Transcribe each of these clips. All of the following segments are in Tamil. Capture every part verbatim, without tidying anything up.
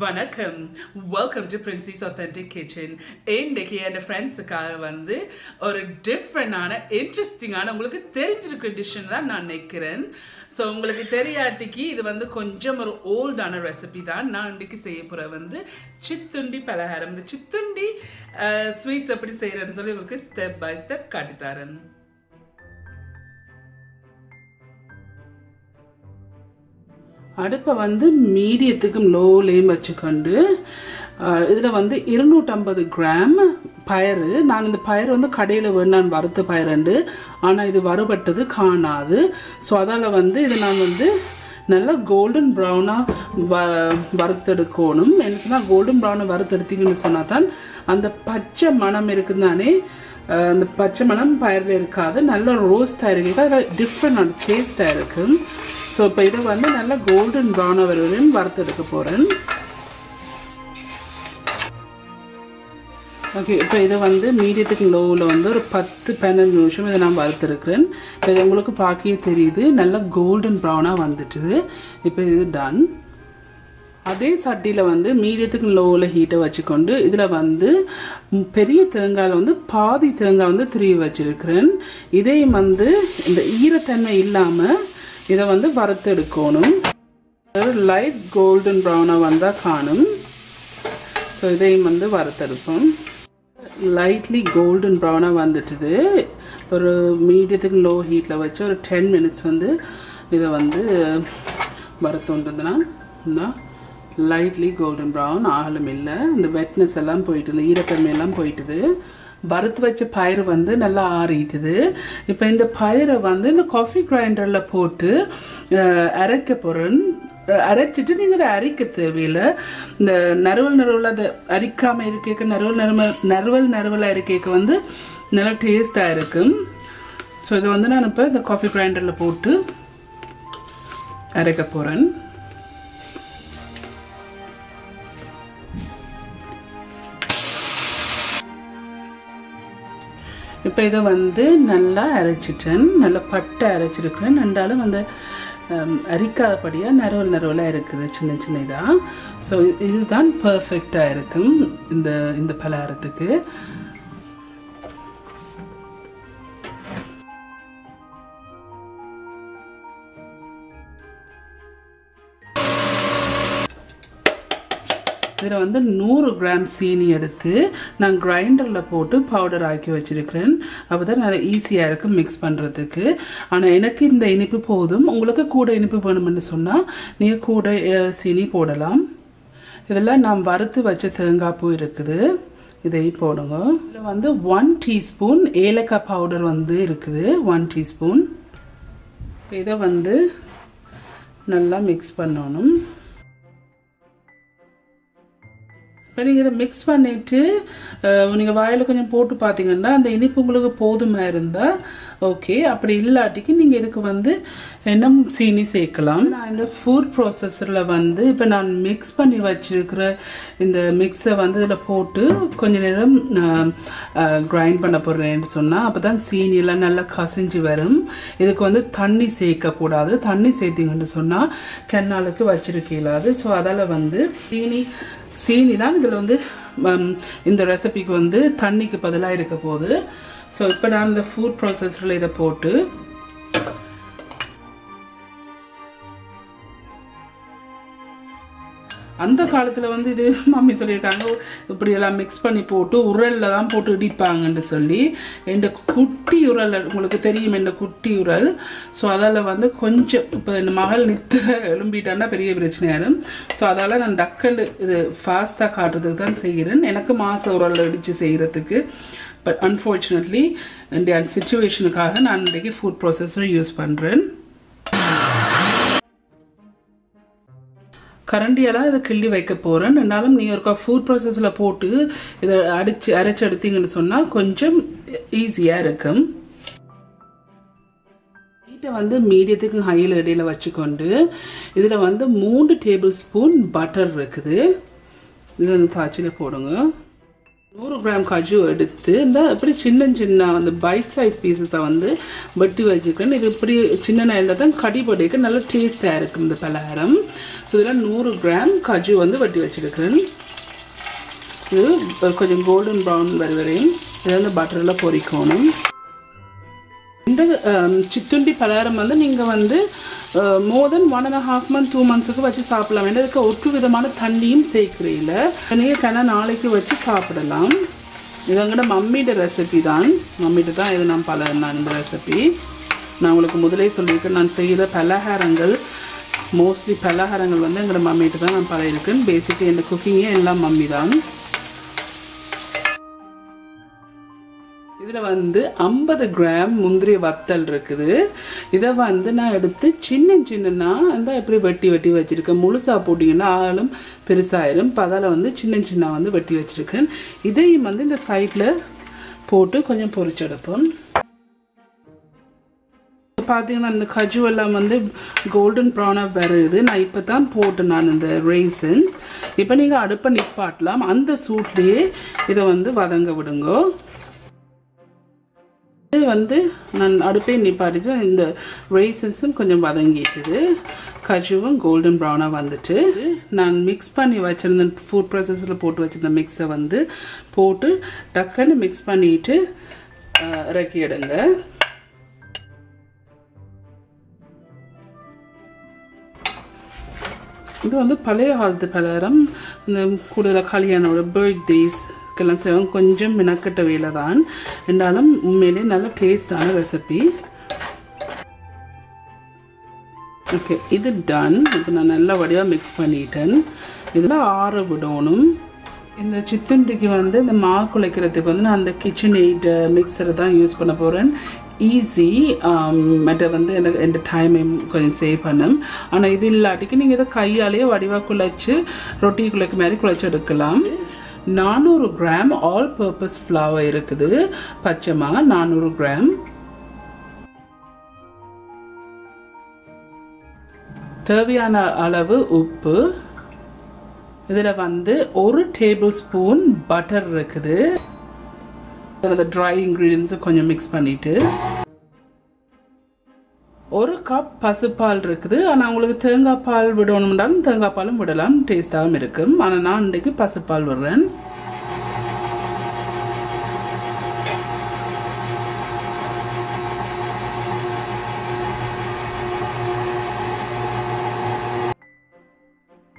Vanakkam, welcome to Princy's Authentic Kitchen. Indeki and friends vandu or different interesting ana ungalku therinjirukku dish nu dhaan naan nekkiren. So ungalku theriyatiki idu vandu konjam or old ana recipe dhaan naan indiki seiyapora vandu Chittundi Palaharam. The Chittundi uh, sweets appadi seiyaranu solli ungalku step by step kaatitharan. அடுப்பை வந்து மீடியத்துக்கு low flame வச்சுக்கொண்டு இதுல வந்து இருநூற்று ஐம்பது கிராம் பயிறு. நான் இந்த பயிறு வந்து கடையில வேணான் வறுத்த பயிறுண்டு, ஆனா இது வறுபட்டது காணாது. சோ அதால வந்து இது நான் வந்து நல்ல கோல்டன் பிரவுனா வறுத்தெடுக்கணும். என்ன சொன்னா கோல்டன் பிரவுனா வறுத்தெடுத்தீங்கன்னு சொன்னா தான் அந்த பச்சை மணம் இருக்குதானே, அந்த பச்சை மணம் பயிரில் இருக்காது, நல்ல ரோஸ்டா இருக்கு, அது டிஃப்ரெண்டான டேஸ்டா இருக்கு. So, இப்போ இதை வந்து நல்லா கோல்டன் ப்ரௌன் வரையும் வறுத்தெடுக்க போகிறேன். ஓகே, இப்போ இதை வந்து மீடியத்துக்கு லோவில் வந்து ஒரு பத்து பதினைந்து நிமிஷம் இதை நான் வறுத்துருக்கிறேன். இப்போ இது உங்களுக்கு பார்க்கவே தெரியுது, நல்லா கோல்டன் ப்ரௌனாக வந்துட்டுது. இப்போ இது டன். அதே சட்டியில் வந்து மீடியத்துக்கு லோவில் ஹீட்டை வச்சுக்கொண்டு இதில் வந்து பெரிய தேங்காயில் வந்து பாதி தேங்காய் வந்து திருவி வச்சுருக்கிறேன். இதையும் வந்து இந்த ஈரத்தன்மை இல்லாமல் இதை வந்து வறுத்தெடுக்கணும். லைட் கோல்டன் ப்ரௌனாக வந்தால் காணும். ஸோ இதையும் வந்து வறுத்தெடுப்போம். லைட்லி கோல்டன் ப்ரௌனாக வந்துட்டுது. ஒரு மீடியத்துக்கு லோ ஹீட்டில் வச்சு ஒரு டென் மினிட்ஸ் வந்து இதை வந்து வறுத்துன்றதுனா தான் லைட்லி கோல்டன் ப்ரௌன் ஆகலும் இல்லை. இந்த வெட்னஸ் எல்லாம் போயிட்டு, இந்த ஈரத்தன்மையெல்லாம் போயிட்டுது. வறுத்து வச்ச பயிறு வந்து நல்லா ஆறிட்டுது. இப்போ இந்த பயிரை வந்து இந்த காஃபி கிரைண்டரில் போட்டு அரைக்க போகிறேன். அரைச்சிட்டு நீங்கள் அதை அரைக்க தேவையில்லை. இந்த நறுவல் நறுவல் அதை அரிக்காமல் இருக்க நறுவல் நறுவல் நறுவல் நறுவல் அரைக்க வந்து நல்லா டேஸ்டாக இருக்கும். ஸோ இதை வந்து நான் இப்போ இந்த காஃபி கிரைண்டரில் போட்டு அரைக்க போகிறேன். இப்போ இதை வந்து நல்லா அரைச்சிட்டேன், நல்லா பட்டை அரைச்சிருக்கிறேன். ரெண்டாலும் வந்து அரிக்காதபடியாக நறுவல் நறுவலாக இருக்குது, சின்ன சின்ன இதாக. ஸோ இதுதான் பர்ஃபெக்டாக இருக்கும் இந்த இந்த பலகாரத்துக்கு. இதில் வந்து நூறு கிராம் சீனி எடுத்து நான் கிரைண்டரில் போட்டு பவுடர் ஆக்கி வச்சுருக்கிறேன். அப்போ தான் நல்லா ஈஸியாக இருக்குது மிக்ஸ் பண்ணுறதுக்கு. ஆனால் எனக்கு இந்த இனிப்பு போதும். உங்களுக்கு கூட இனிப்பு வேணும்னு சொன்னால் நீங்கள் கூட சீனி போடலாம். இதெல்லாம் நான் வறுத்து வச்ச தேங்காய் பூ இருக்குது, இதை போடுங்க. இதில் வந்து ஒன் டீஸ்பூன் ஏலக்காய் பவுடர் வந்து இருக்குது, ஒன் டீஸ்பூன். இதை வந்து நல்லா மிக்ஸ் பண்ணணும். இப்போ நீங்கள் இதை மிக்ஸ் பண்ணிவிட்டு நீங்கள் வாயில் கொஞ்சம் போட்டு பார்த்தீங்கன்னா அந்த இனிப்பு உங்களுக்கு போதுமாக இருந்தால் ஓகே. அப்படி இல்லாட்டிக்கு நீங்கள் இதுக்கு வந்து இன்னும் சீனி சேர்க்கலாம். நான் இந்த ஃபுட் ப்ராசஸரில் வந்து இப்போ நான் மிக்ஸ் பண்ணி வச்சுருக்கிற இந்த மிக்ஸை வந்து இதில் போட்டு கொஞ்சம் நேரம் கிரைண்ட் பண்ண போகிறேன்னு சொன்னால் அப்போ தான் சீனியெல்லாம் நல்லா கசிஞ்சு வரும். இதுக்கு வந்து தண்ணி சேர்க்கக்கூடாது. தண்ணி சேர்த்திங்கன்னு சொன்னால் கென்னாலுக்கு வச்சிருக்கலாது. ஸோ அதால் வந்து சீனி சீனி தான் இதில் வந்து இந்த ரெசிபிக்கு வந்து தண்ணிக்கு பதிலாக இருக்க போகுது. ஸோ இப்போ நான் இந்த ஃபுட் ப்ராசஸரில் இதை போட்டு அந்த காலத்தில் வந்து இது மம்மி சொல்லியிருக்காங்க இப்படியெல்லாம் மிக்ஸ் பண்ணி போட்டு உரலில் தான் போட்டு இடிப்பாங்கன்னு சொல்லி. இந்த குட்டி உரல் உங்களுக்கு தெரியும், இந்த குட்டி உரல். ஸோ அதால் வந்து கொஞ்சம் இப்போ இந்த மகள் நித்து எழும்பிட்டான்னா பெரிய பிரச்சனையாகும். ஸோ அதால் நான் டக்கண்டு இது ஃபாஸ்ட்டாக காட்டுறதுக்கு தான் செய்கிறேன். எனக்கு மாச உரலில் இடித்து செய்கிறதுக்கு பட் அன்ஃபார்ச்சுனேட்லி இந்த சுச்சுவேஷனுக்காக நான் இன்றைக்கு ஃபுட் ப்ராசஸரும் யூஸ் பண்ணுறேன். கரண்டியெல்லாம் இதை கிள்ளி வைக்க போகிறேன். ரெண்டாலும் நீங்கள் இருக்கா ஃபுட் ப்ராசஸில் போட்டு இதை அடித்து அரைச்சி எடுத்தீங்கன்னு சொன்னால் கொஞ்சம் ஈஸியாக இருக்கும். ஹீட்டை வந்து மீடியத்துக்கு ஹையில் இடையில் வச்சுக்கொண்டு இதில் வந்து மூன்று டேபிள் ஸ்பூன் பட்டர் இருக்குது, இது வந்து தாய்ச்சியில் போடுங்க. one hundred gram kaju எடுத்து இந்த இப்படி சின்ன சின்ன அந்த bite size pieces ஆ வந்து வெட்டி வச்சிருக்கேன். இது இப்படி சின்னனா இருந்தா தான் கடிபொடிக்கு நல்ல டேஸ்டா இருக்கும் இந்த பலகாரம். சோ இதுல one hundred gram kaju வந்து வெட்டி வச்சிருக்கேன். இது கொஞ்சம் golden brown வர வரையும் இந்த பட்டர்ல பொரிக்கணும். இந்த சித்துண்டி பலகாரம் வந்து நீங்க வந்து Uh, more than one and a half month, two months ago, we have to eat it. We have to eat it. We have to eat it. recipe. இதுல வந்து fifty gram முந்திரி வத்தல் இருக்குது. இத வந்து நான் எடுத்து சின்ன சின்னனா அந்த இப்படி வெட்டி வெட்டி வச்சிருக்கேன். முழுசா போடினா ஆளும் பெருசாயிரும். பதல வந்து சின்ன சின்ன வந்து வெட்டி வச்சிருக்கேன். இதையும் வந்து இந்த சைடுல போட்டு கொஞ்சம் பொரிச்சு எடுப்போம். பாத்தீங்கன்னா இந்த கஜு எல்லாம் வந்து கோல்டன் பிரவுனா வருது. நான் இப்ப தான் போட்டு நான் இந்த raisins. இப்போ நீங்க அடுப்பை நிப்பாட்டலாம். அந்த சூட்லயே இத வந்து வதங்க விடுங்க. இது வந்து நான் அடுப்பை நிப்பாட்டிட்டு இந்த raisins-ம் கொஞ்சம் வதங்கிட்டது. கஜுவும் golden brown-ஆ வந்துட்டு நான் mix பண்ணி வச்சிருந்த food processor-ல போட்டு வச்சிருந்த mix-ஐ வந்து போட்டு டக்கன mix பண்ணிட்டு இறக்கி எடுங்க. இது வந்து பழைய காலத்து பலகாரம். இந்த கூடல கல்யாணோட birthdays கெல்லாம் சேவன் கொஞ்சம் மினக்கட்ட வேலதான். என்றாலும் உண்மையிலே நல்ல டேஸ்டான ரெசிபி. ஓகே, இது டன். இப்போ நான் நல்லா வடிவா mix பண்ணிட்டேன். இதுல ஆற விடணும். இந்த சித்துண்டிக்கு வந்து இந்த மாவு குழைக்கிறதுக்கு வந்து நான் அந்த கிச்சன் எய்ட் மிக்ஸர் தான் யூஸ் பண்ண போறேன். ஈஸி மற்ற வந்து இந்த டைமையும் கொஞ்சம் சேவ் பண்ணும். ஆனால் இது இல்லாட்டிக்கு நீங்கள் இதை கையாலேயே வடிவா குழைச்சு ரொட்டி குழைக்கு மாதிரி குழைச்சி எடுக்கலாம். four hundred gram all-purpose flour இருக்குது. பச்சமா four hundred gram. தேவையான அளவு உப்பு. இதில் வந்து ஒரு டேபிள் ஸ்பூன் பட்டர் இருக்குது. இதில் dry ingredients கொஞ்சம் mix பண்ணிட்டு ஒரு கப் பசுப்பால் இருக்குது. ஆனால் உங்களுக்கு தேங்காய் பால் விடணும்னாலும் தேங்காய் பாலும் விடலாம், டேஸ்டாகவும் இருக்கும். ஆனால் நான் இன்றைக்கு பசுப்பால் விடுறேன்.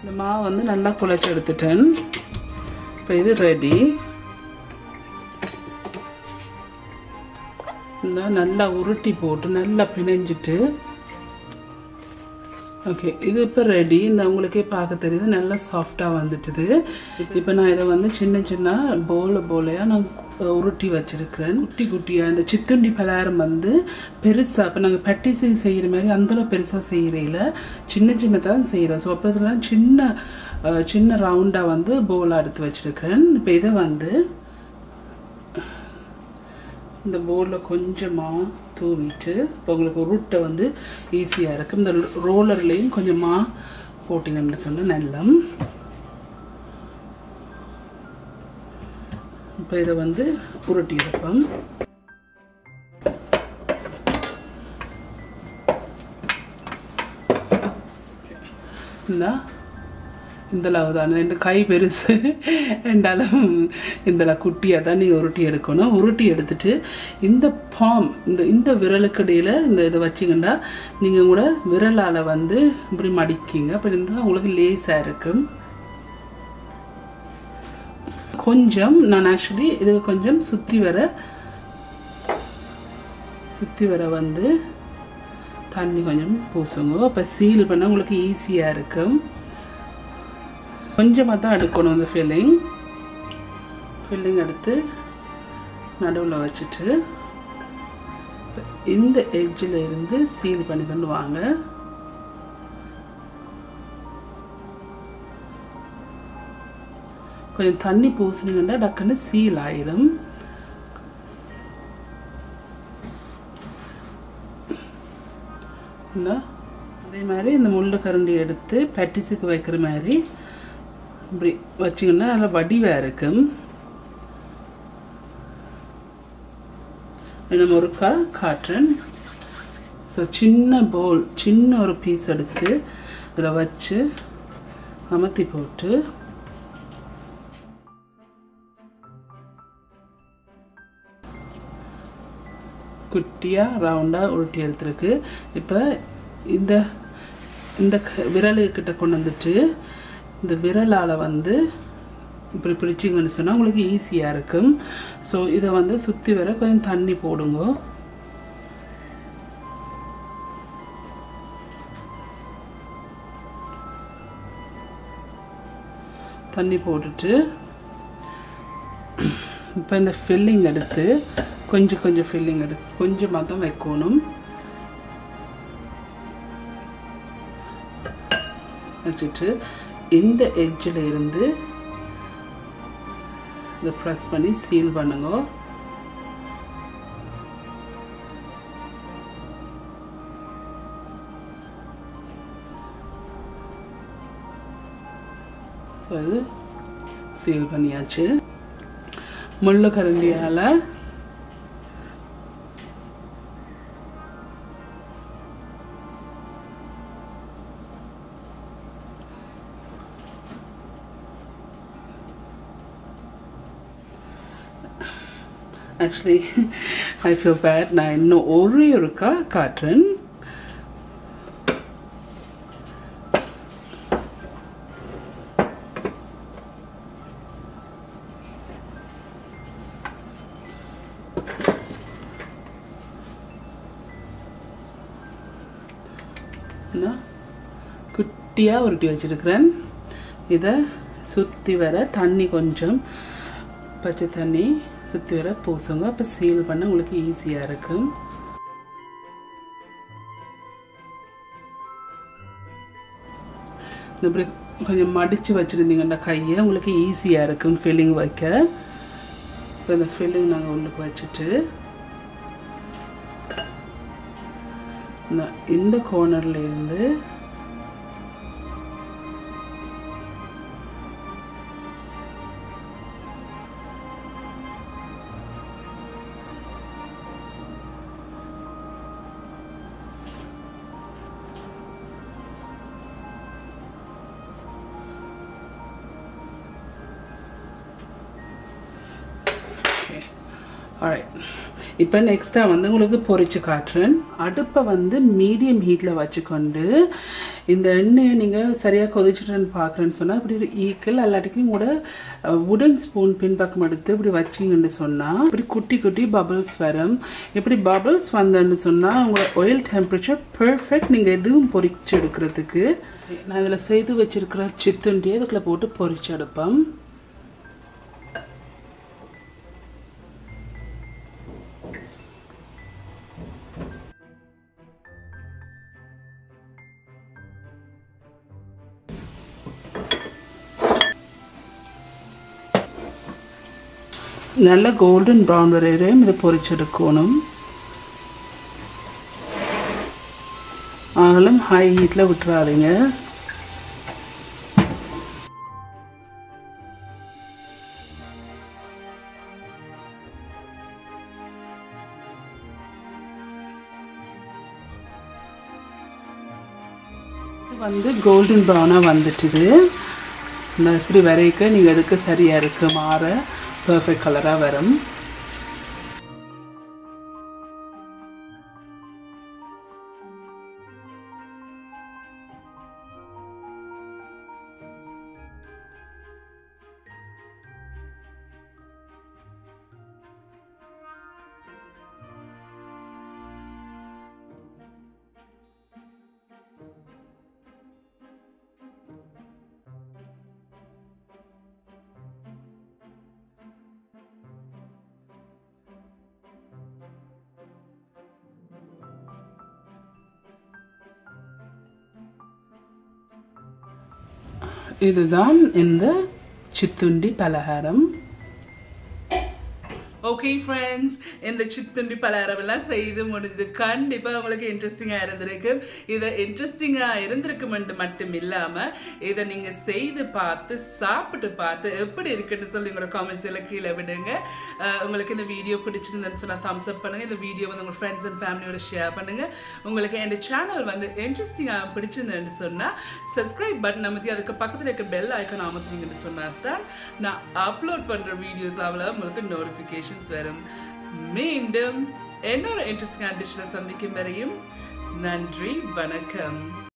இந்த மாவு வந்து நல்லா குழைச்சு எடுத்துட்டேன். இப்போ இது ரெடி. இந்த நல்லா உருட்டி போட்டு நல்லா பிணைஞ்சிட்டு ஓகே, இது இப்போ ரெடி. இந்த உங்களுக்கே பார்க்க தெரியுது, நல்லா சாஃப்டாக வந்துட்டுது. இப்போ நான் இதை வந்து சின்ன சின்ன போல போலையாக நான் உருட்டி வச்சிருக்கிறேன். குட்டி குட்டியாக இந்த சித்துண்டி பலகாரம் வந்து பெருசாக இப்போ நாங்கள் பட்டிசை செய்கிற மாதிரி அந்தளவு பெருசாக செய்கிறையில் சின்ன சின்னதான் செய்கிறோம். ஸோ அப்போ சின்ன சின்ன ரவுண்டாக வந்து போலாக எடுத்து வச்சிருக்கிறேன். இப்போ இதை வந்து இந்த போலில் கொஞ்சமாக தூவிட்டு உங்களுக்கு ரூட்டை வந்து ஈஸியாக இருக்கும். இந்த ரோலர்லேயும் கொஞ்சமாக போட்டிங்கன்னு சொன்னால் நல்லா. இப்போ இதை வந்து புரட்டி இருப்போம். இந்த அளவு தான். இந்த கை பெருசு என்றாலும் இந்த குட்டியாக தான் நீங்கள் உருட்டி எடுக்கணும். உருட்டி எடுத்துட்டு இந்த பாம் இந்த இந்த விரலுக்கு இடையில் இந்த இதை வச்சிங்கன்னா நீங்கள் கூட விரலால் வந்து இப்படி மடிக்கிங்க. அப்படி இருந்தால் உங்களுக்கு லேஸாக இருக்கும். கொஞ்சம் நான் ஆக்சுவலி இது கொஞ்சம் சுற்றி வர சுற்றி வர வந்து தண்ணி கொஞ்சம் பூசுங்க. அப்போ சீல் பண்ணால் உங்களுக்கு ஈஸியாக இருக்கும். கொஞ்சமாக தான் எடுக்கணும் இந்த ஃபில்லிங் ஃபில்லிங் எடுத்து நடுவில் வச்சுட்டு இந்த எட்ஜில் இருந்து சீல் பண்ணி கொண்டு வாங்க. கொஞ்சம் தண்ணி பூசினீங்கன்னா டக்குன்னு சீல் ஆயிடும். அதே மாதிரி இந்த முள்ளு கரண்டி எடுத்து பேட்டிஸுக்கு வைக்கிற மாதிரி இப்படி வச்சிங்கன்னா நல்லா வடிவாக இருக்கும். நம்ம ஒருக்கா காட்டுறேன். ஸோ சின்ன பவுல் சின்ன ஒரு பீஸ் எடுத்து இதில் வச்சு அமர்த்தி போட்டு குட்டியாக ரவுண்டாக உருட்டி எடுத்துருக்கு. இப்போ இந்த இந்த விரலுக்கிட்ட கொண்டு வந்துட்டு இந்த விரலால் வந்து இப்படி பிடிச்சிங்கன்னு சொன்னால் உங்களுக்கு ஈஸியாக இருக்கும். ஸோ இதை வந்து சுற்றி வர கொஞ்சம் தண்ணி போடுங்க. தண்ணி போட்டுட்டு இப்போ இந்த ஃபில்லிங் எடுத்து கொஞ்சம் கொஞ்சம் ஃபில்லிங் எடுத்து கொஞ்சமாக தான் வைக்கணும். வச்சுட்டு இந்த எட்ஜில் இருந்து இதை ப்ரெஸ் பண்ணி சீல் பண்ணுங்க. ஸோ இது சீல் பண்ணியாச்சு. முள்ளு கரண்டியால் actually I feel bad நான் இன்னும் ஒரே ஒருக்கா காட்டுறேன். குட்டியாக உருட்டி வச்சிருக்கிறேன். இதை சுற்றி வர தண்ணி கொஞ்சம் பச்சை தண்ணி சுற்றி வர பூசுங்க. அப்போ சீல் பண்ண உங்களுக்கு ஈஸியாக இருக்கும். இப்படி கொஞ்சம் மடித்து வச்சுருந்தீங்கன்னா கையை உங்களுக்கு ஈஸியாக இருக்கும் ஃபில்லிங் வைக்க. இப்போ இந்த ஃபில்லிங் நாங்கள் உங்களுக்கு வச்சுட்டு இந்த கோர்னர்லேருந்து ஆல்ரைட். இப்போ நெக்ஸ்ட்டாக வந்து உங்களுக்கு பொரிச்சு காட்டுறேன். அடுப்பை வந்து மீடியம் ஹீட்டில் வச்சுக்கொண்டு இந்த எண்ணெயை நீங்கள் சரியாக கொதிச்சுட்டுன்னு பார்க்குறேன்னு சொன்னால் இப்படி ஒரு ஈக்கிள் எல்லாத்துக்கும் கூட உடன் ஸ்பூன் பின்பக்கம் எடுத்து இப்படி வச்சிங்கன்னு சொன்னால் இப்படி குட்டி குட்டி பபிள்ஸ் வரும். இப்படி பபிள்ஸ் வந்தேன்னு சொன்னால் உங்களோட ஆயில் டெம்பரேச்சர் பெர்ஃபெக்ட். நீங்கள் எதுவும் பொரிச்சு எடுக்கிறதுக்கு நான் இதில் செய்து வச்சுருக்கிற சித்துண்டியை இதுக்குள்ளே போட்டு பொரிச்சு எடுப்பேன். நல்ல கோல்டன் ப்ரௌன் வரையிலையும் இதை பொரிச்செடுக்கணும். ஆனாலும் ஹை ஹீட்டில் விட்டுறாதீங்க. இது வந்து கோல்டன் ப்ரௌனாக வந்துட்டுது. இந்த இப்படி வரைக்கும் நீங்கள் எடுக்க சரியாக இருக்குது. மாற பர்ஃபெக்ட் கலராக வரும். இதுதான் இந்த சித்துண்டி பலகாரம். Okay friends, in the Chittundi Palaharam la seidu mudinjathu kandipa ungalku interesting ah irundirukku idha interesting ah irundirukkumendu mattum illama idha neenga seidu paathu saapittu paathu eppadi irukku nu solli unga comments la keela vidunga ungalku indha video pidichirundha sonna thumbs up pannunga indha video vandu unga friends and family oda share pannunga ungalku endha channel vandu interesting ah pidichirundha nu sonna subscribe button amati adukku pakkathula irukka bell icon amuthinga nu sonnatha na upload pandra videos avla ungalku notification வரும். மீண்டும் இன்னொரு இன்ட்ரெஸ்டிங்கான டிஷ்ல சந்திக்கும் வரையும் நன்றி, வணக்கம்.